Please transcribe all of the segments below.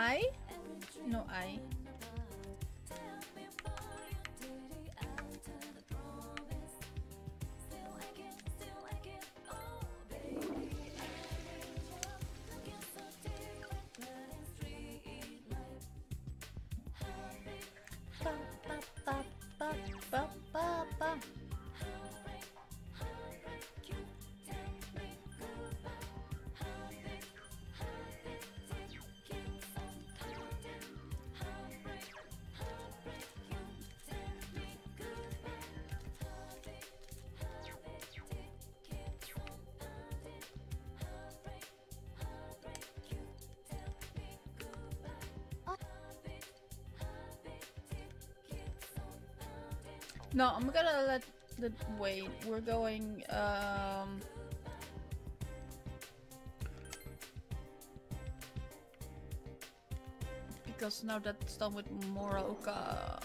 I? No, I. No, I'm gonna let the wait. We're going because now that's done with Morooka.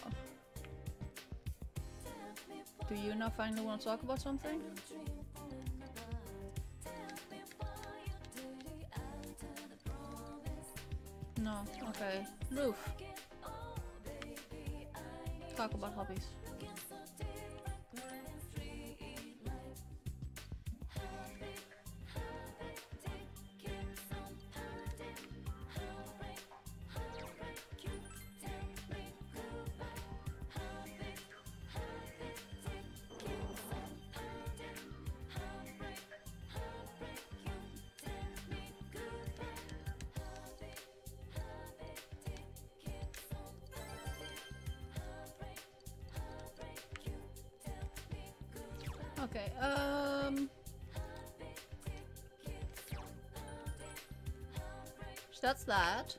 Do you now finally want to talk about something? No, okay. Roof. Talk about hobbies. Okay, so that's that.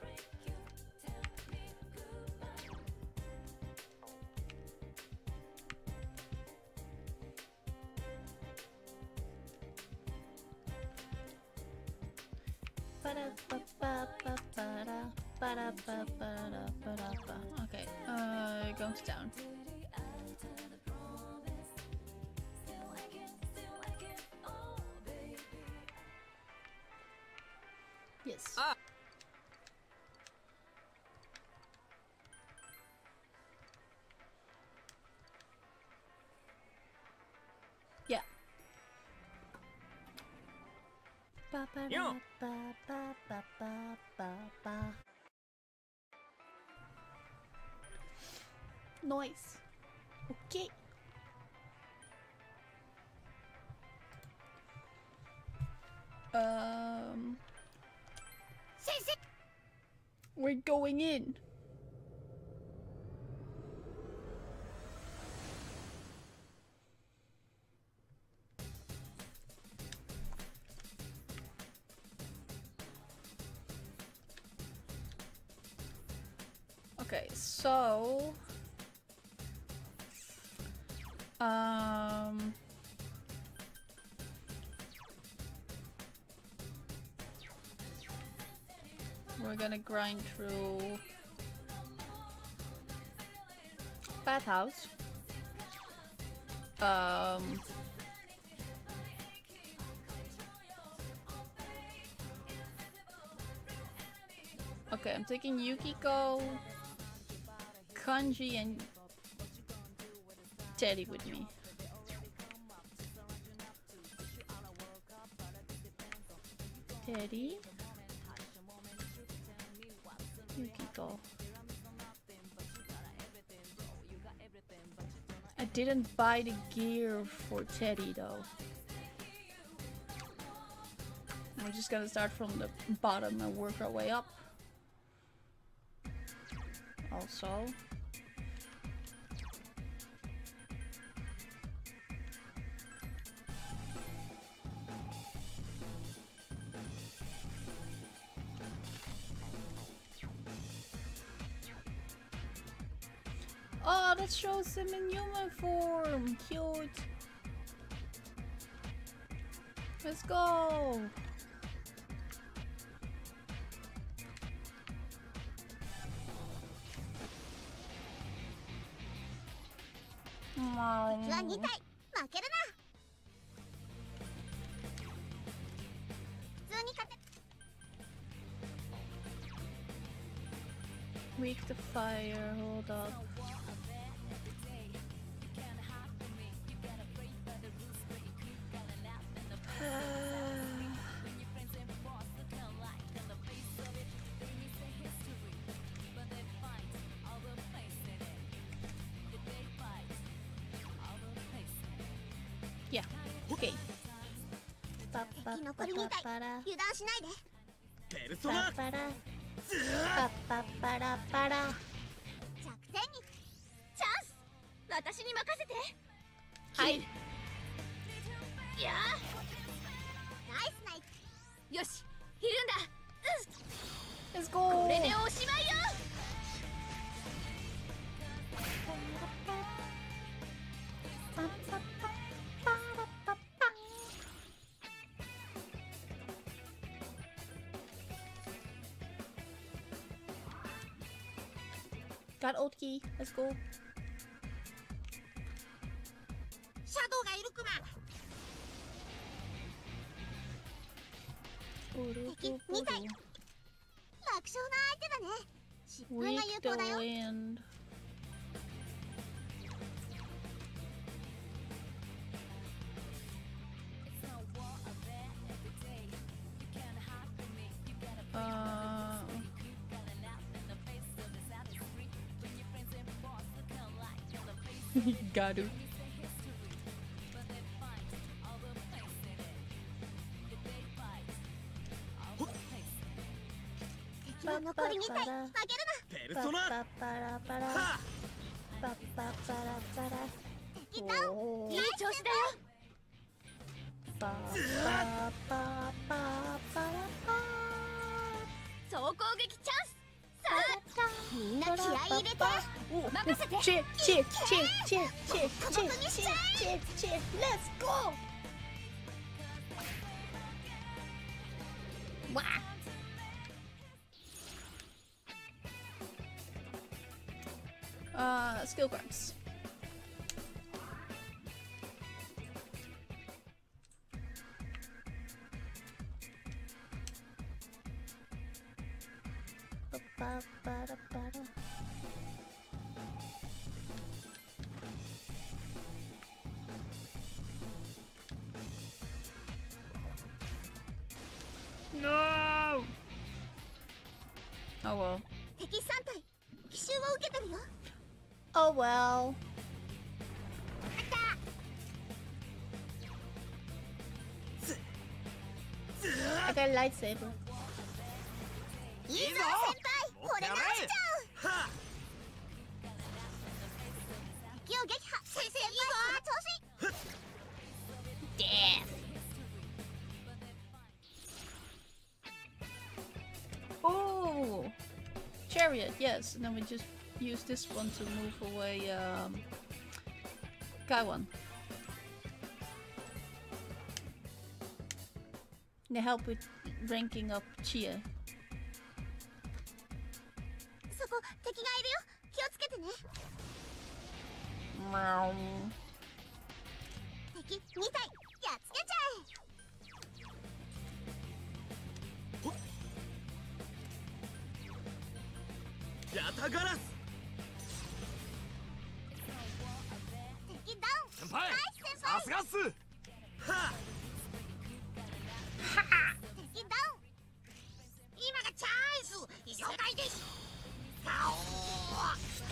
Okay, it goes down. Yes. Yeah. Noise. Okay. We're going in. Okay, so we're gonna grind through Bathhouse. Okay, I'm taking Yukiko, Kanji, and Teddy with me. Teddy. Yukiko. I didn't buy the gear for Teddy though. We're just gonna start from the bottom and work our way up. Also, oh, that shows him in human form. Cute. Let's go. Aww. make the fire, hold up. Yeah, okay. Let's go. Got old key. Let's go. Weak the land. Garu. Cheer, let's go. Wow. Skill grabs. No. Oh well. Oh well. I got a lightsaber. Damn. Oh, chariot. Yes. And then we just use this one to move away. Kaiwan. They help with ranking up Chia.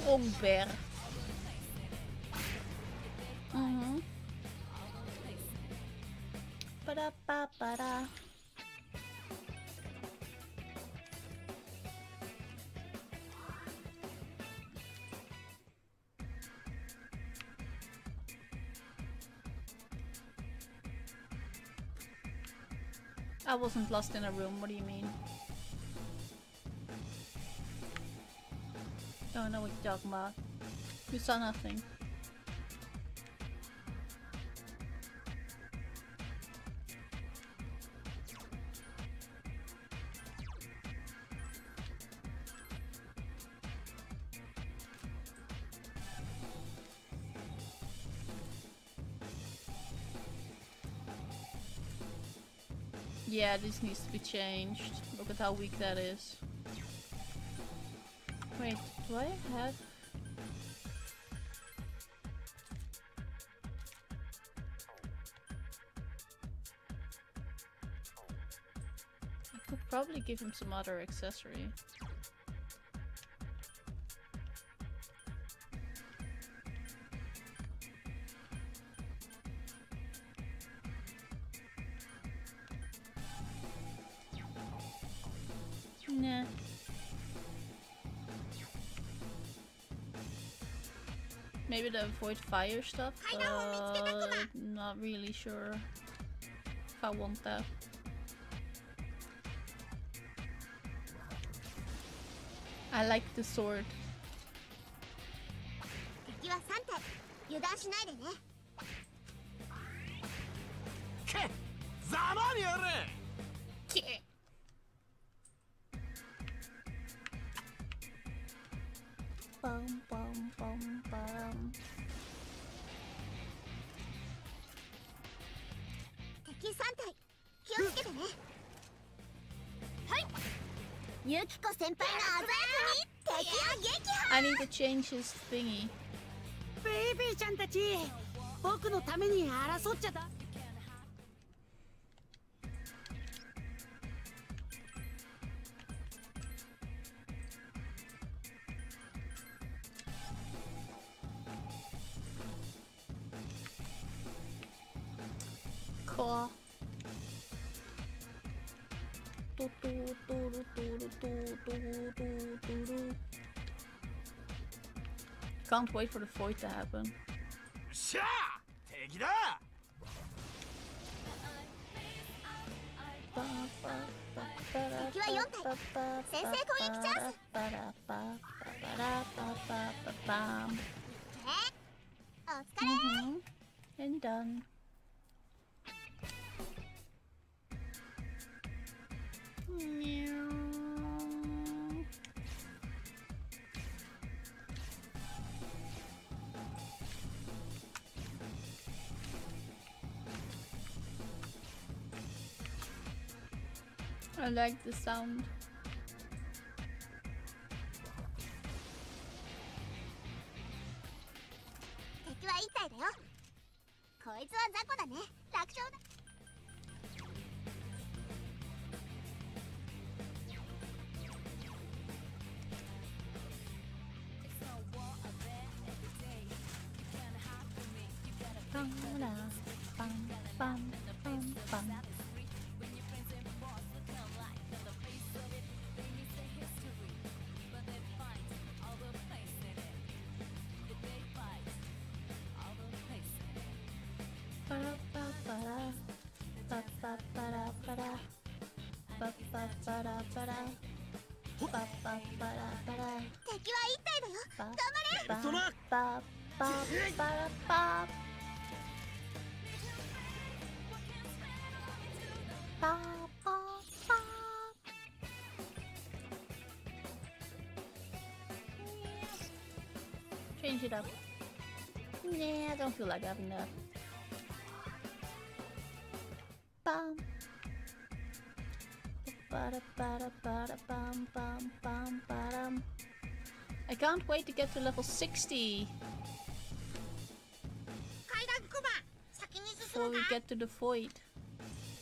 Strong bear. Ba-da-ba-ba-da. I wasn't lost in a room, what do you mean? Oh no, it's Dogma. You saw nothing. Yeah, this needs to be changed. Look at how weak that is. Wait, do I have... I could probably give him some other accessory. Nah. Maybe the avoid fire stuff, not really sure if I want that. I like the sword. Bum, bum, bum, bum. I need to change his thingy. Can't wait for the void to happen. Mm-hmm. And done. I like the sound. Change it up. Yeah, I don't feel like having that. Bum. I can't wait to get to level 60 before we get to the void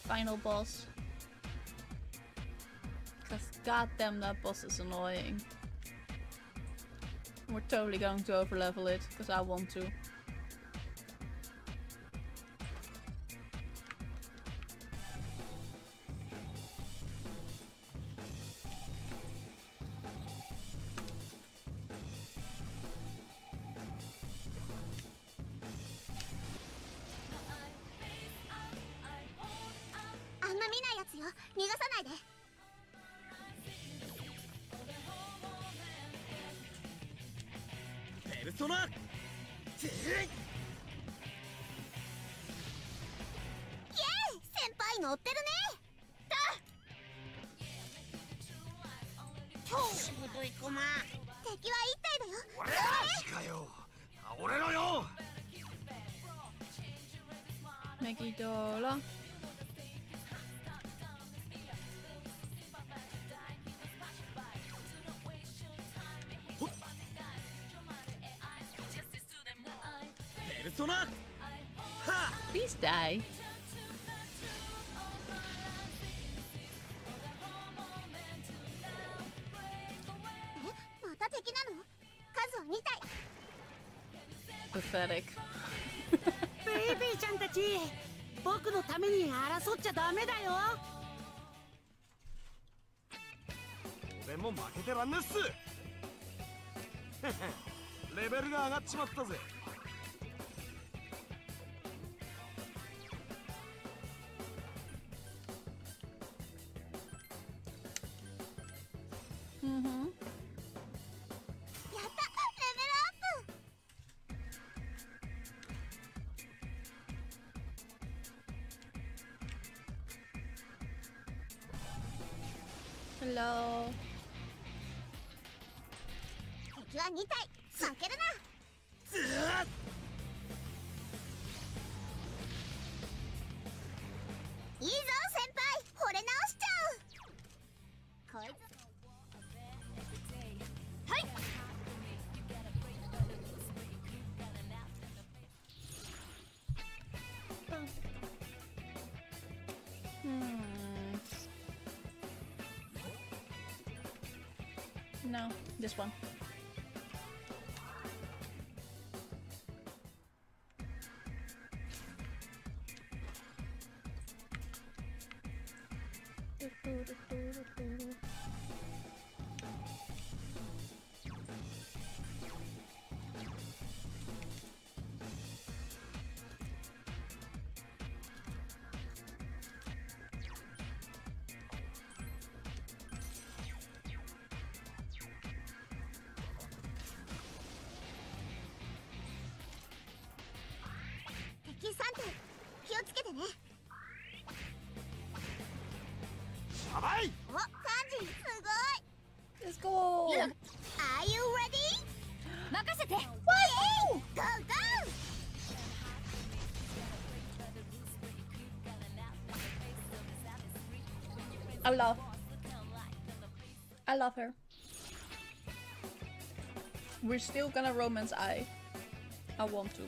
final boss, because goddamn that boss is annoying. We're totally going to overlevel it because I want to. Please die. Pathetic. Mm-hmm. Hello. No, this one. Let's go. Are you ready? Whoa! Go go! I love her. We're still gonna romance. I want to.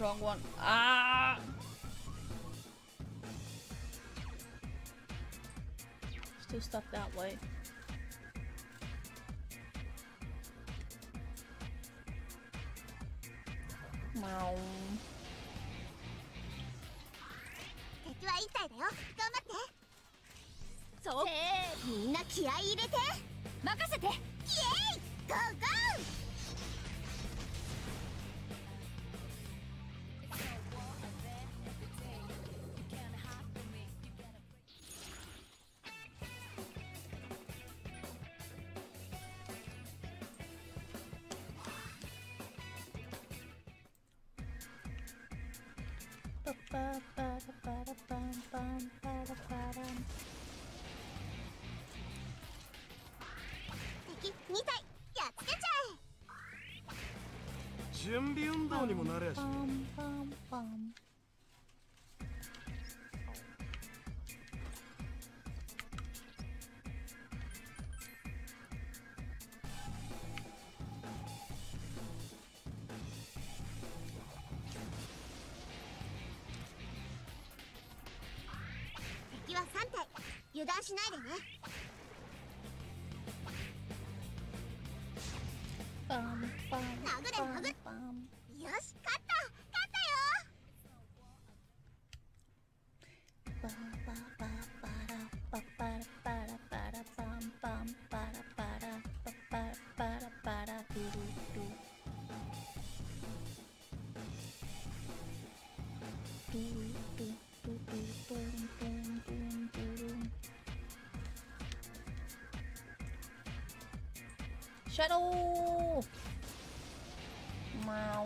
Wrong one. Ah! Still stuck that way. Wow. So, go go! Shadow! Wow.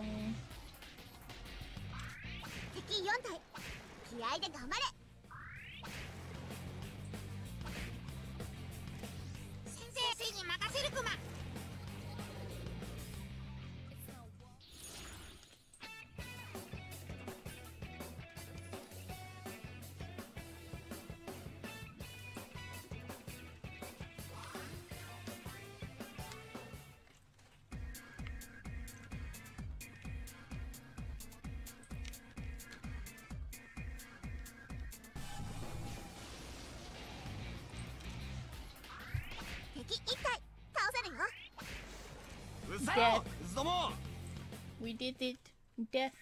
death. We did it. Death.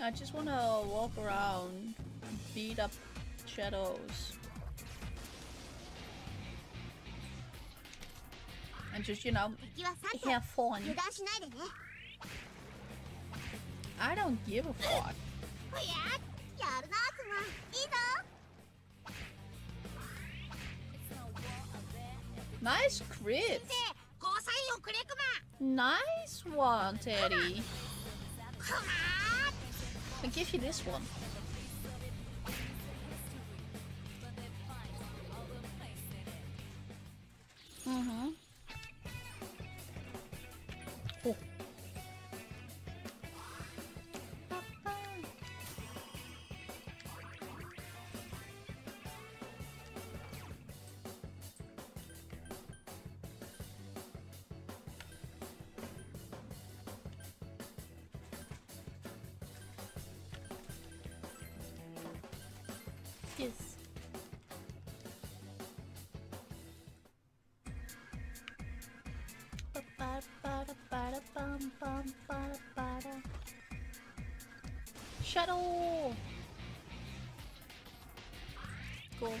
I just want to walk around, beat up shadows, and just, you know, have fun. I don't give a fuck. Nice crit. Nice one, Teddy. I'll give you this one. Mm-hmm. Oh. Shuttle. Go.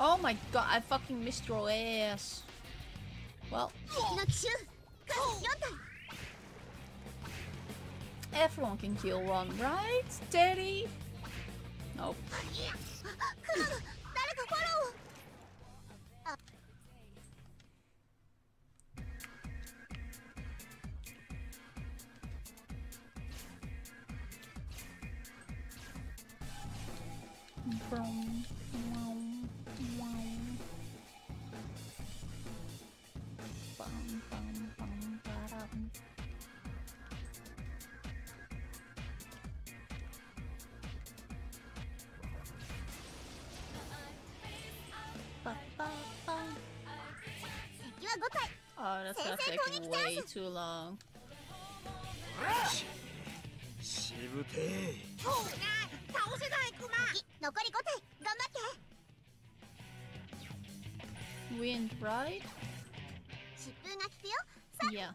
Oh my god, I fucking missed your ass. Well, everyone can kill one, right, Teddy? Nope. Oh, that's gonna take way too long. Wind, right? Yeah.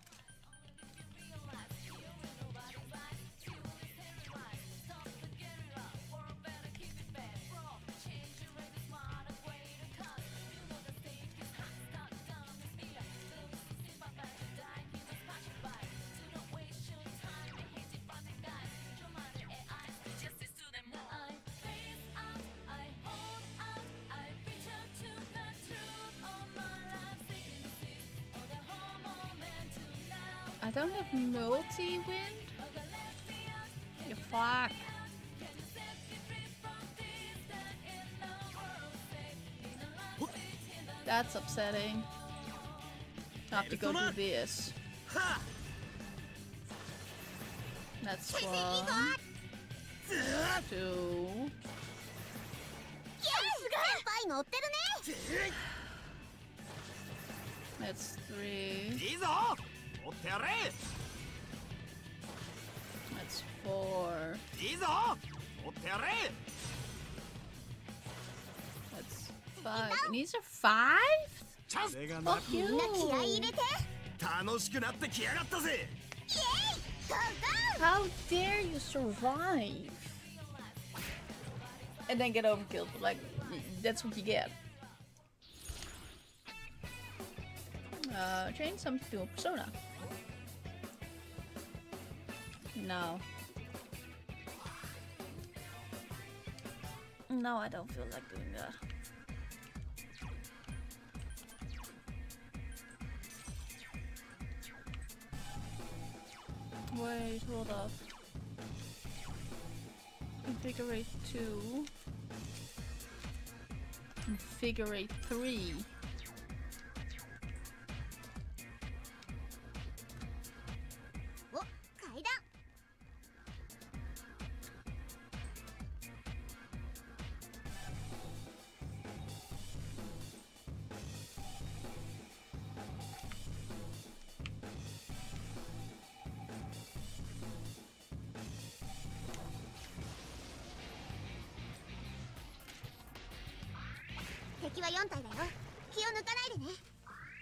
I don't have multi-wind? You fuck. That's upsetting. I have to go do this. That's 1, 2... That's three. That's four. That's five. And these are five? Fuck you. How dare you survive? And then get overkilled, but like, that's what you get. Change something to a persona. No. No, I don't feel like doing that. Wait, hold up. Invigorate 2. Invigorate 3.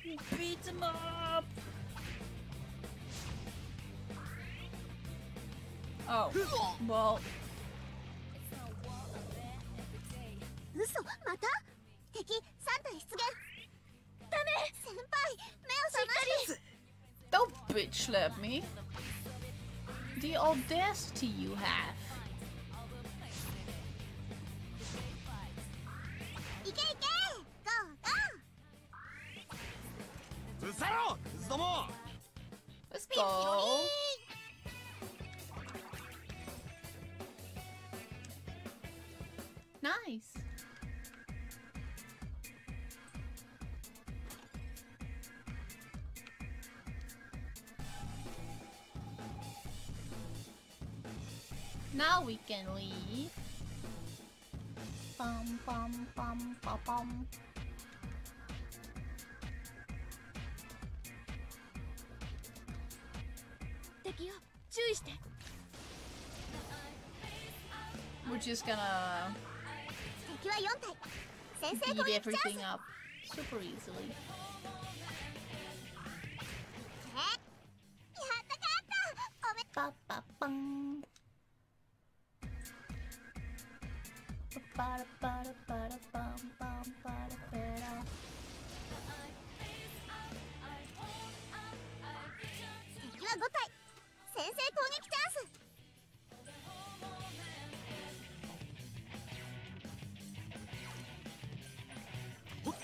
You beat them up! Oh, well. Don't bitch slap me. The audacity you have. Let's go. Nice. Now we can leave. Bum bum bum bum bum. We're just gonna beat everything up super easily.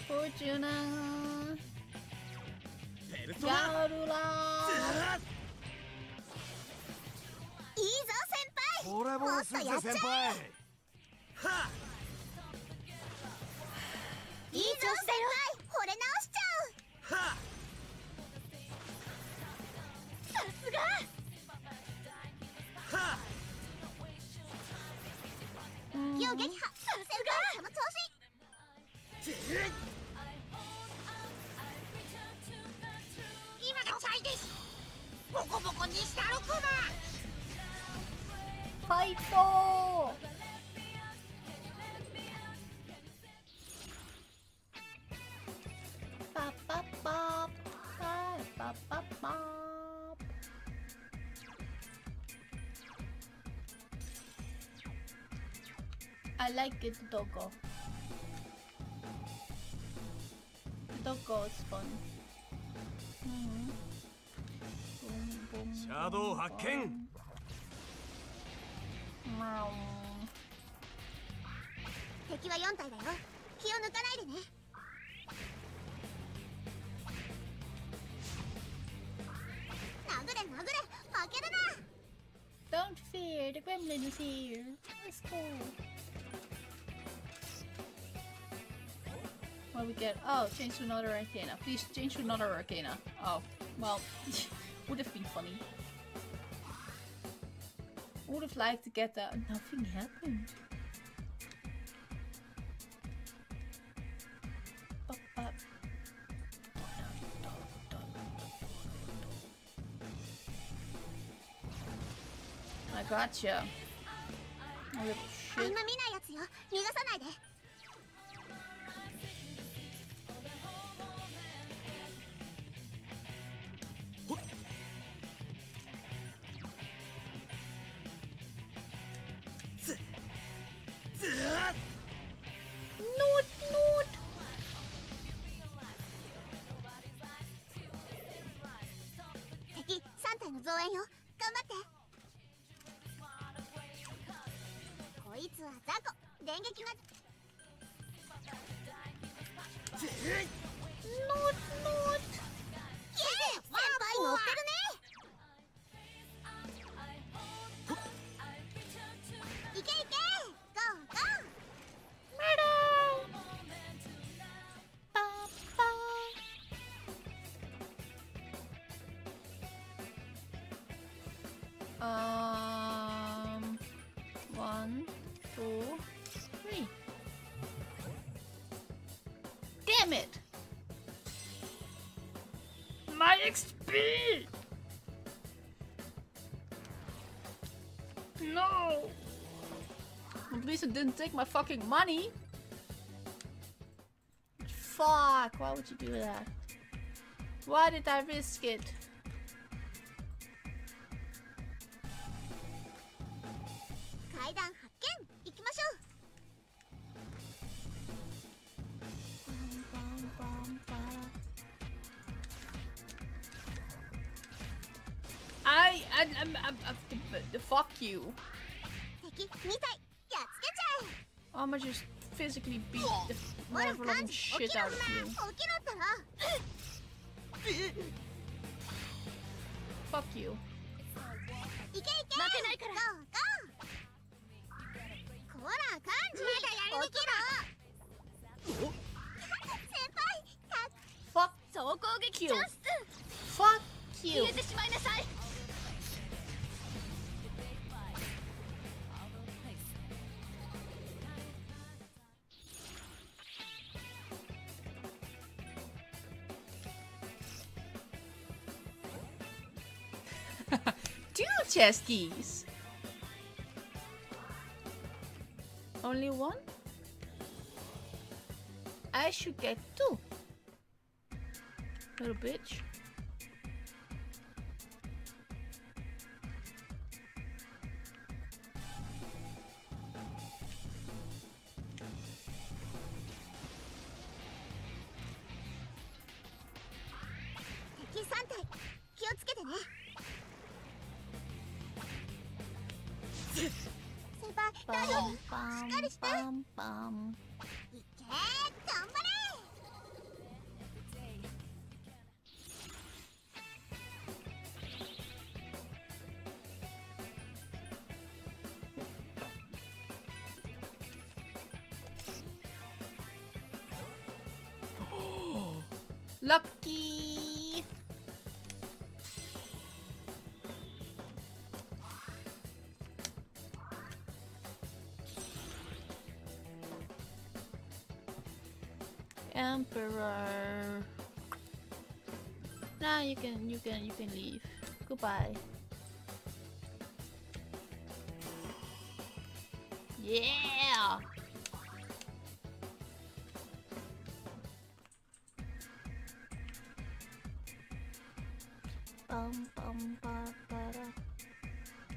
Fortuna Garula. I like it, Doko. Doko is fun. Shadow Haken! Don't fear, the gremlin is here. Let's go. What do we get? Oh, change to another arcana. Please change to another arcana. Oh, well, would have been funny. Would have liked to get that. Nothing happened. I gotcha. Oh, shit. XP! No! At least it didn't take my fucking money! Fuck, why would you do that? Why did I risk it? You. I'm gonna just physically beat the motherfucking shit out of you. Fuck you. Fuck you. Fuck you. Chess keys. Only one? I should get two. Little bitch. Lucky. Emperor. Now you can leave. Goodbye. Yeah.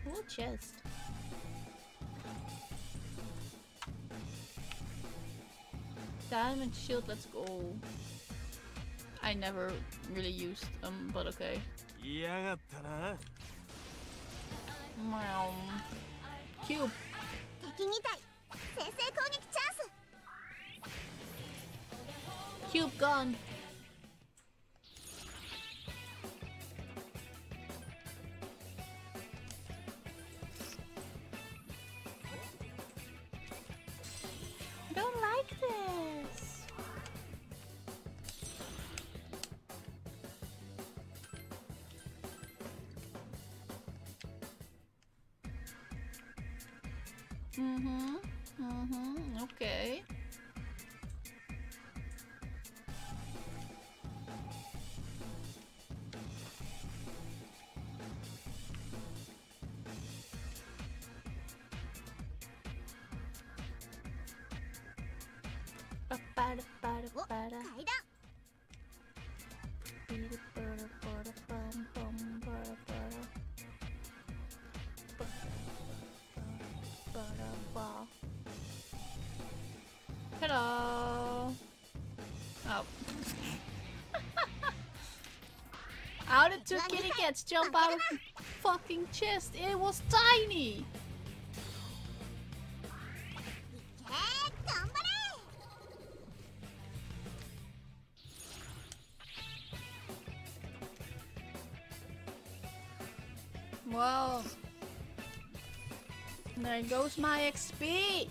Ooh, chest. Diamond shield, let's go. I never really used them, but okay. Wow. Cube. Cube gone. Okay. お、階段。Hello. Oh. How did two kitty cats jump out of the fucking chest? It was tiny. Wow. There goes my XP.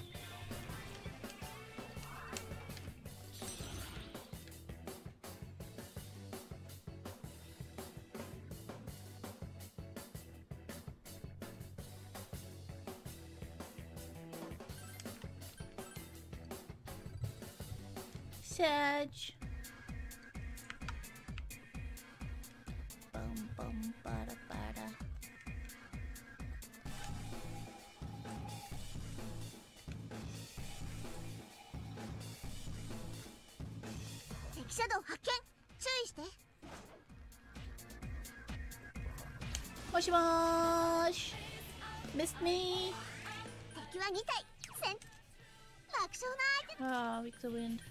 Sedge. Bum bum bada bada. Moshimosh. Missed me. Ah, with the wind.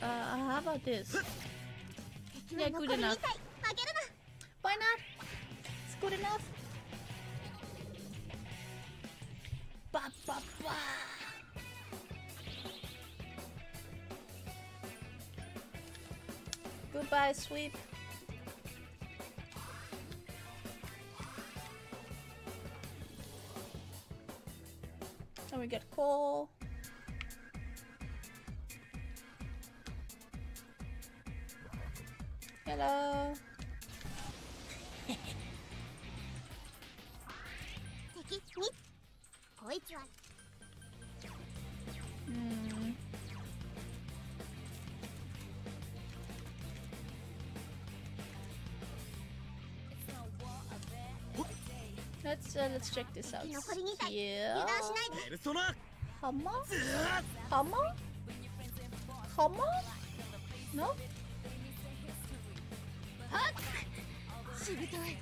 How about this? Yeah, good enough. Why not? It's good enough. Ba ba ba. Goodbye, sweep. And we get coal. Hello. Mm. Let's check this out. Yeah. Hammer? Hammer? Hammer? No? Kanji,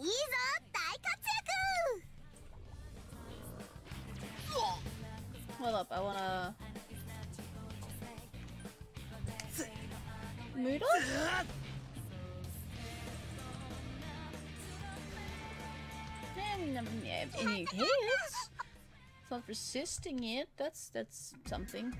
Iza, Daikatsuku! Hold up, I wanna. Muro? Any hits? It's not resisting it, that's something.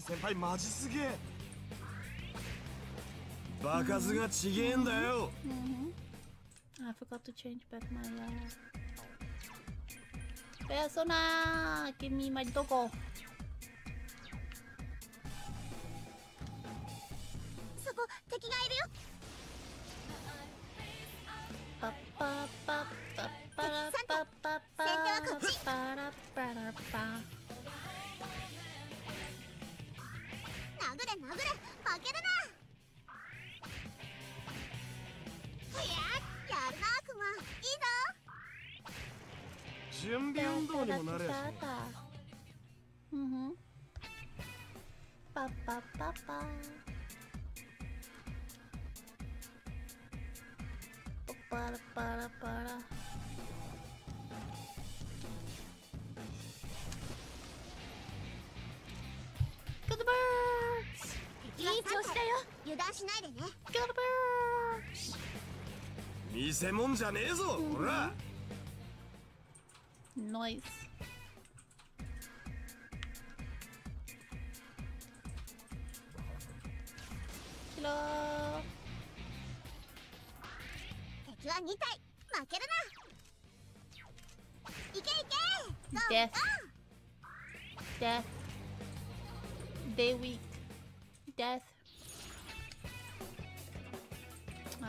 I forgot to change back my persona. Give me my doko. Nice. Hello. Death. Death. They weak. Death. You.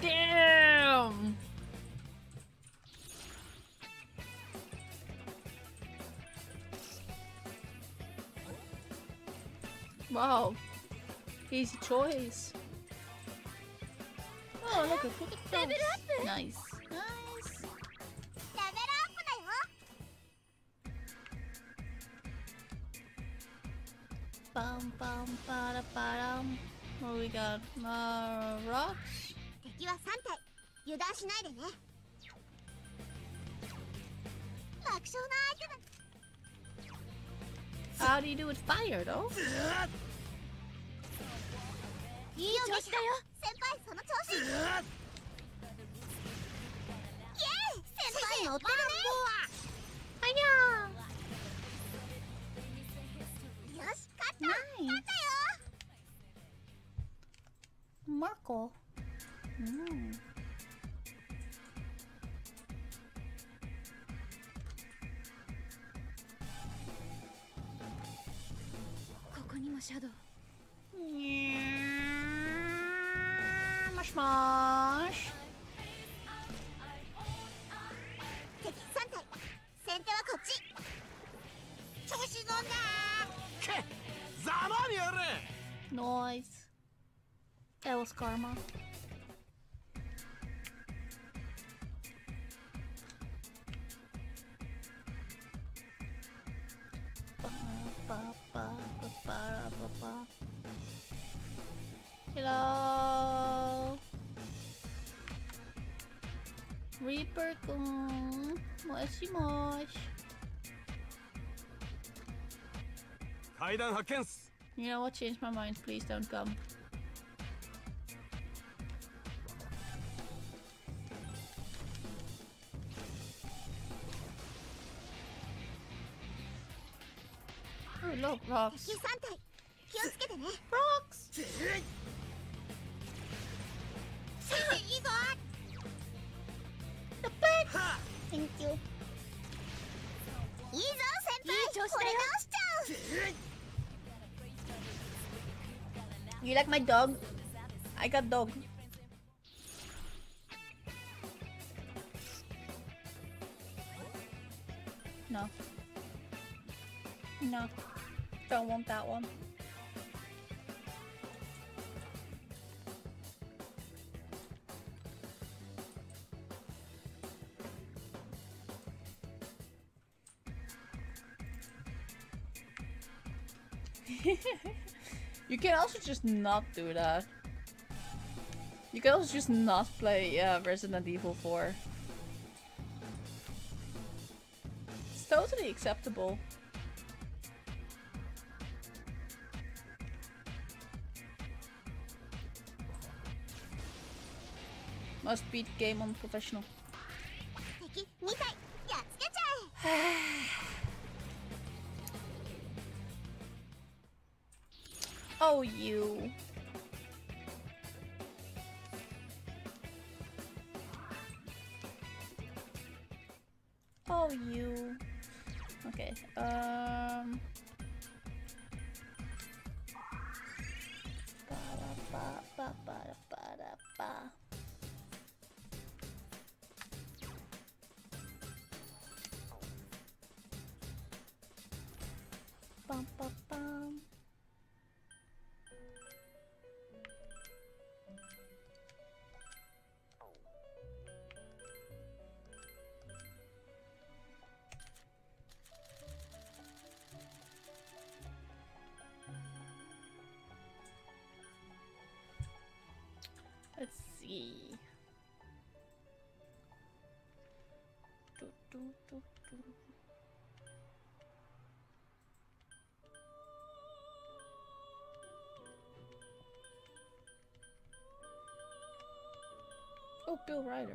Damn! Wow, easy choice. Oh, look, a cookie cross. Nice, nice. Bum bum ba da ba dum. What we got? Rocks. How do you do with fire, though? Nice. Marco. Mm. Shadow. Yeah, mush mush. Noise. That was karma. Hello, Reaper kun. Moshi mosh. You know what? Change my mind, please don't come. Oh, look, rocks. Rocks. The pet. Thank you. You like my dog? I got dog. No. No. Don't want that one. You can also just not do that. You can also just not play Resident Evil 4. It's totally acceptable. Must beat game on professional. Oh, you. Oh, you. Okay. Ba ba ba ba ba ba ba. Bum, bum, bum. Let's see. Do, do, do, do. Oh, Bill Ryder.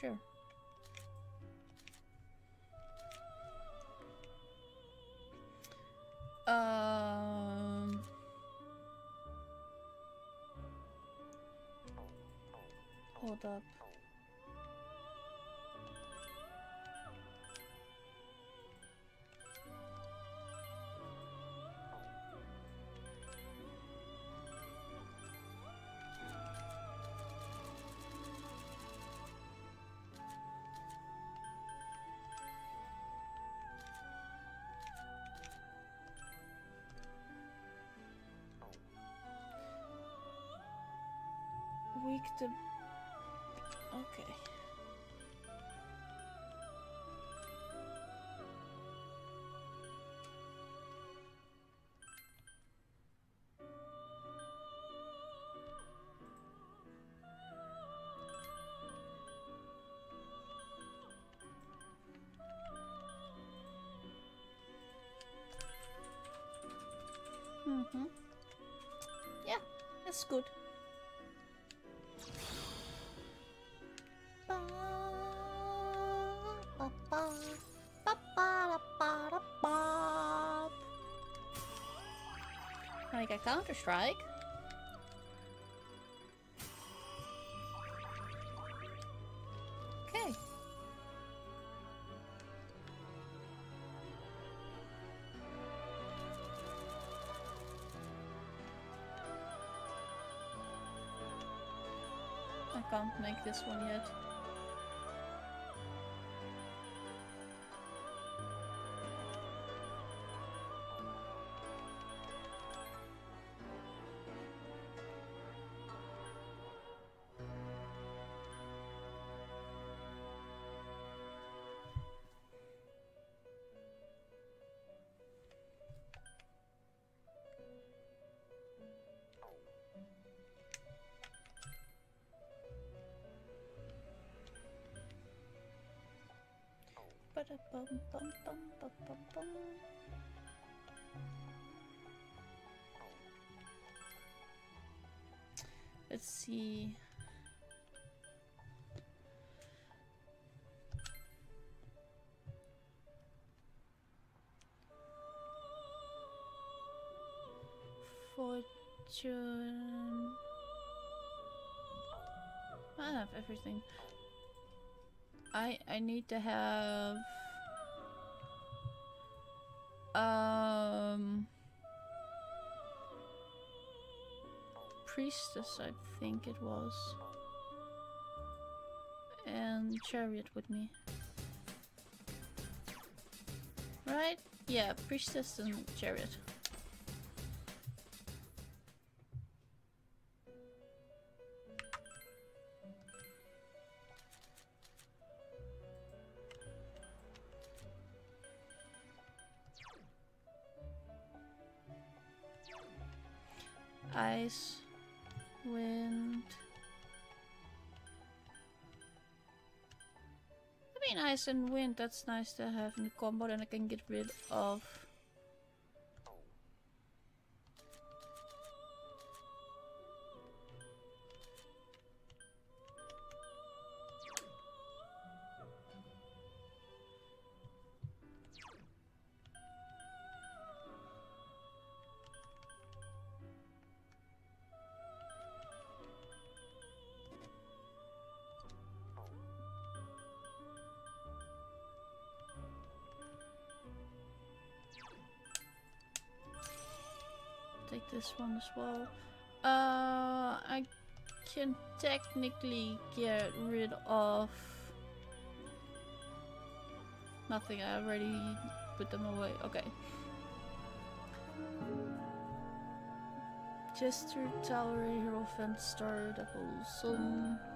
sure. Hold up. Okay. Yeah, that's good. Like a Counter Strike. Okay. I can't make this one yet. Let's see. Fortune. I don't have everything. I need to have priestess, I think it was, and chariot with me, right? Yeah, priestess and chariot. Ice, wind. I mean, ice and wind, that's nice to have in the combo, then I can get rid of this one as well. I can technically get rid of nothing. I already put them away. Okay. Gesture, Tower, Hero, Fence, Star, Devil, Sun.